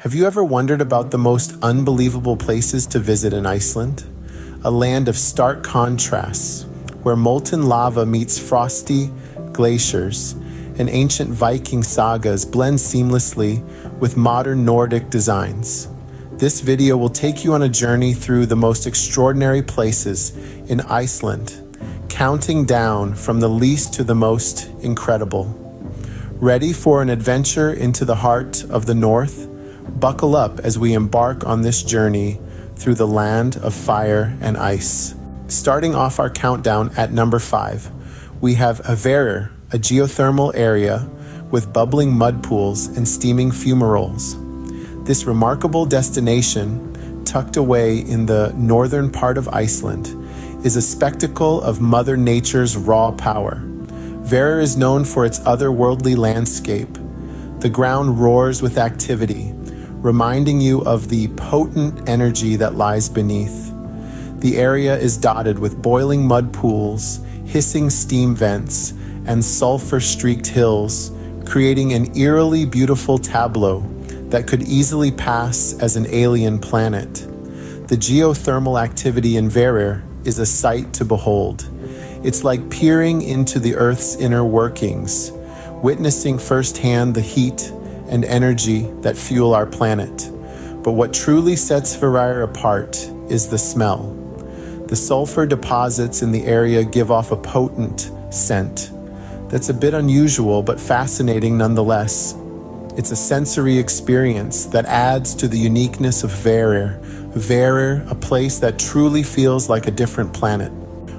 Have you ever wondered about the most unbelievable places to visit in Iceland? A land of stark contrasts, where molten lava meets frosty glaciers, and ancient Viking sagas blend seamlessly with modern Nordic designs. This video will take you on a journey through the most extraordinary places in Iceland, counting down from the least to the most incredible. Ready for an adventure into the heart of the North? Buckle up as we embark on this journey through the land of fire and ice. Starting off our countdown at number 5, we have Hverir, a geothermal area with bubbling mud pools and steaming fumaroles. This remarkable destination, tucked away in the northern part of Iceland, is a spectacle of Mother Nature's raw power. Hverir is known for its otherworldly landscape. The ground roars with activity, reminding you of the potent energy that lies beneath. The area is dotted with boiling mud pools, hissing steam vents, and sulfur-streaked hills, creating an eerily beautiful tableau that could easily pass as an alien planet. The geothermal activity in Hverir is a sight to behold. It's like peering into the Earth's inner workings, witnessing firsthand the heat and energy that fuel our planet. But what truly sets Hverir apart is the smell. The sulfur deposits in the area give off a potent scent that's a bit unusual but fascinating nonetheless. It's a sensory experience that adds to the uniqueness of Hverir. Hverir, a place that truly feels like a different planet.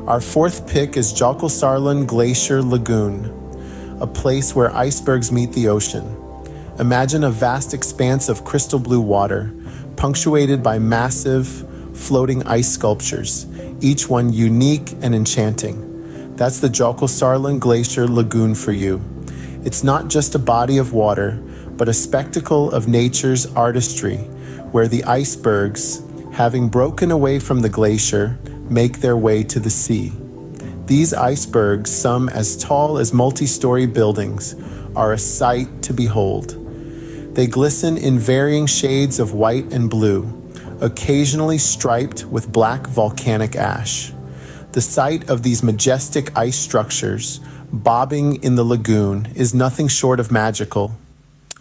Our fourth pick is Jökulsárlón Glacier Lagoon, a place where icebergs meet the ocean. Imagine a vast expanse of crystal blue water, punctuated by massive floating ice sculptures, each one unique and enchanting. That's the Jökulsárlón Glacier Lagoon for you. It's not just a body of water, but a spectacle of nature's artistry, where the icebergs, having broken away from the glacier, make their way to the sea. These icebergs, some as tall as multi-story buildings, are a sight to behold. They glisten in varying shades of white and blue, occasionally striped with black volcanic ash. The sight of these majestic ice structures bobbing in the lagoon is nothing short of magical.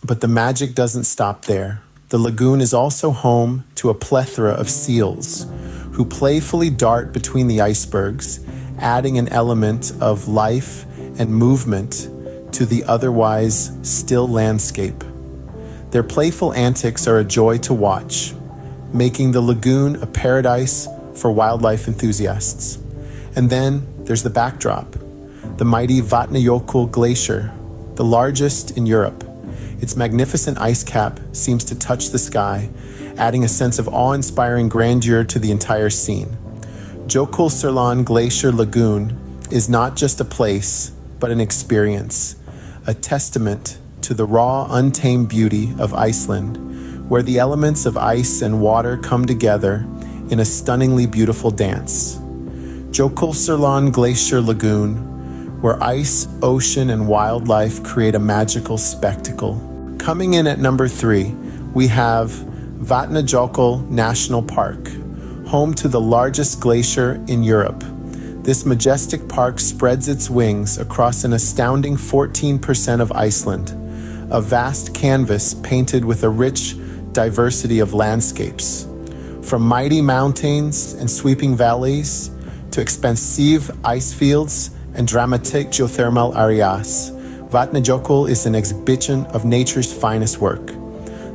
But the magic doesn't stop there. The lagoon is also home to a plethora of seals, who playfully dart between the icebergs, adding an element of life and movement to the otherwise still landscape. Their playful antics are a joy to watch, making the lagoon a paradise for wildlife enthusiasts. And then there's the backdrop, the mighty Vatnajökull glacier, the largest in Europe. Its magnificent ice cap seems to touch the sky, adding a sense of awe-inspiring grandeur to the entire scene. Jökulsárlón Glacier Lagoon is not just a place, but an experience, a testament to the raw, untamed beauty of Iceland, where the elements of ice and water come together in a stunningly beautiful dance. Jökulsárlón Glacier Lagoon, where ice, ocean, and wildlife create a magical spectacle. Coming in at number 3, we have Vatnajökull National Park, home to the largest glacier in Europe. This majestic park spreads its wings across an astounding 14% of Iceland, a vast canvas painted with a rich diversity of landscapes. From mighty mountains and sweeping valleys, to expansive ice fields and dramatic geothermal areas, Vatnajökull is an exhibition of nature's finest work.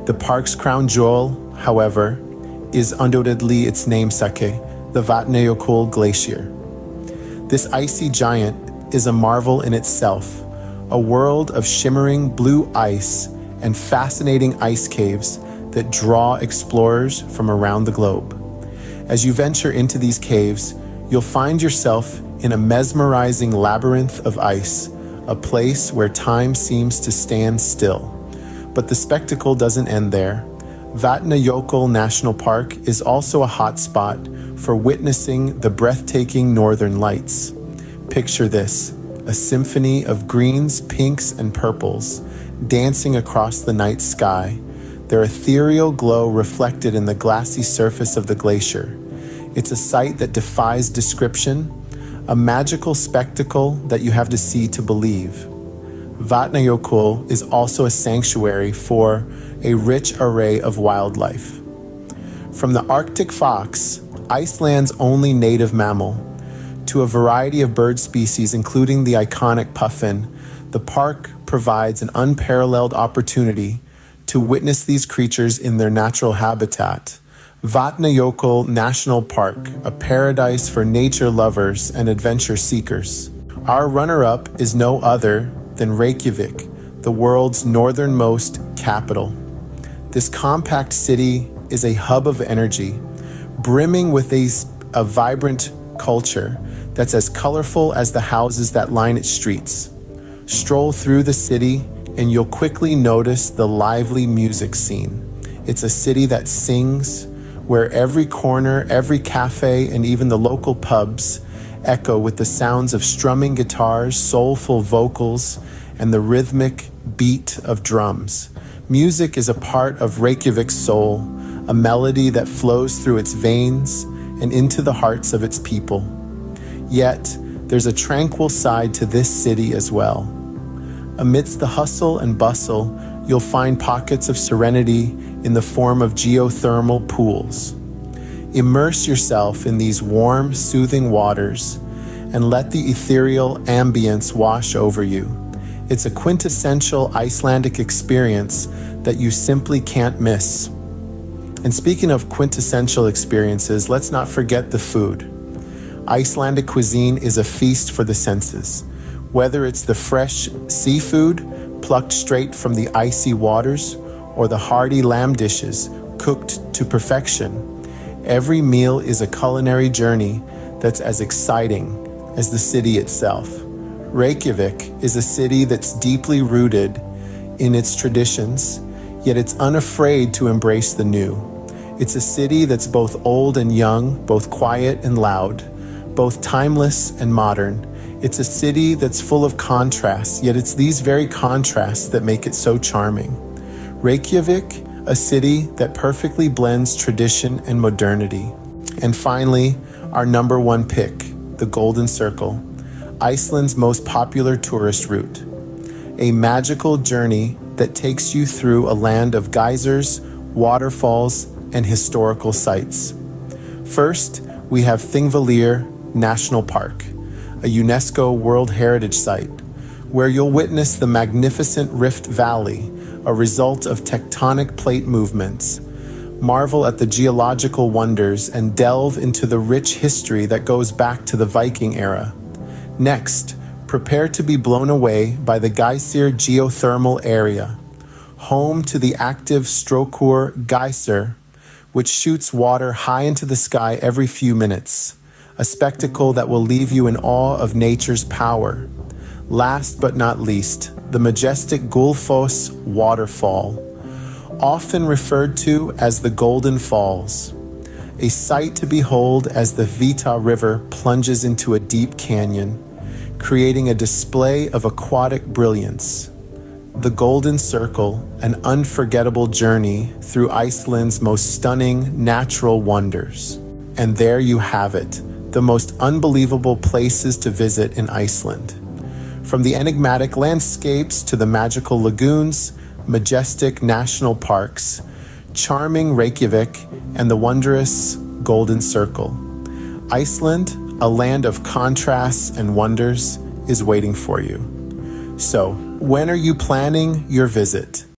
The park's crown jewel, however, is undoubtedly its namesake, the Vatnajökull Glacier. This icy giant is a marvel in itself, a world of shimmering blue ice and fascinating ice caves that draw explorers from around the globe. As you venture into these caves, you'll find yourself in a mesmerizing labyrinth of ice, a place where time seems to stand still. But the spectacle doesn't end there. Vatnajökull National Park is also a hotspot for witnessing the breathtaking northern lights. Picture this, a symphony of greens, pinks, and purples dancing across the night sky, their ethereal glow reflected in the glassy surface of the glacier. It's a sight that defies description, a magical spectacle that you have to see to believe. Vatnajökull is also a sanctuary for a rich array of wildlife. From the Arctic fox, Iceland's only native mammal, to a variety of bird species including the iconic puffin, the park provides an unparalleled opportunity to witness these creatures in their natural habitat. Vatnajökull National Park, a paradise for nature lovers and adventure seekers. Our runner-up is no other than Reykjavik, the world's northernmost capital. This compact city is a hub of energy, brimming with a vibrant culture that's as colorful as the houses that line its streets. Stroll through the city and you'll quickly notice the lively music scene. It's a city that sings, where every corner, every cafe, and even the local pubs echo with the sounds of strumming guitars, soulful vocals, and the rhythmic beat of drums. Music is a part of Reykjavik's soul, a melody that flows through its veins and into the hearts of its people. Yet, there's a tranquil side to this city as well. Amidst the hustle and bustle, you'll find pockets of serenity in the form of geothermal pools. Immerse yourself in these warm, soothing waters and let the ethereal ambience wash over you. It's a quintessential Icelandic experience that you simply can't miss. And speaking of quintessential experiences, let's not forget the food. Icelandic cuisine is a feast for the senses. Whether it's the fresh seafood plucked straight from the icy waters or the hearty lamb dishes cooked to perfection, every meal is a culinary journey that's as exciting as the city itself. Reykjavik is a city that's deeply rooted in its traditions, yet it's unafraid to embrace the new. It's a city that's both old and young, both quiet and loud, both timeless and modern. It's a city that's full of contrasts, yet it's these very contrasts that make it so charming. Reykjavik, a city that perfectly blends tradition and modernity. And finally, our number one pick, the Golden Circle, Iceland's most popular tourist route. A magical journey that takes you through a land of geysers, waterfalls, and historical sites. First, we have Thingvellir National Park, a UNESCO World Heritage Site, where you'll witness the magnificent Rift Valley, a result of tectonic plate movements. Marvel at the geological wonders and delve into the rich history that goes back to the Viking era. Next, prepare to be blown away by the Geysir geothermal area, home to the active Strokkur Geysir, which shoots water high into the sky every few minutes, a spectacle that will leave you in awe of nature's power. Last but not least, the majestic Gullfoss waterfall, often referred to as the Golden Falls, a sight to behold as the Hvita River plunges into a deep canyon, creating a display of aquatic brilliance. The Golden Circle, an unforgettable journey through Iceland's most stunning natural wonders. And there you have it, the most unbelievable places to visit in Iceland. From the enigmatic landscapes to the magical lagoons, majestic national parks, charming Reykjavik, and the wondrous Golden Circle, Iceland, a land of contrasts and wonders, is waiting for you. So, when are you planning your visit?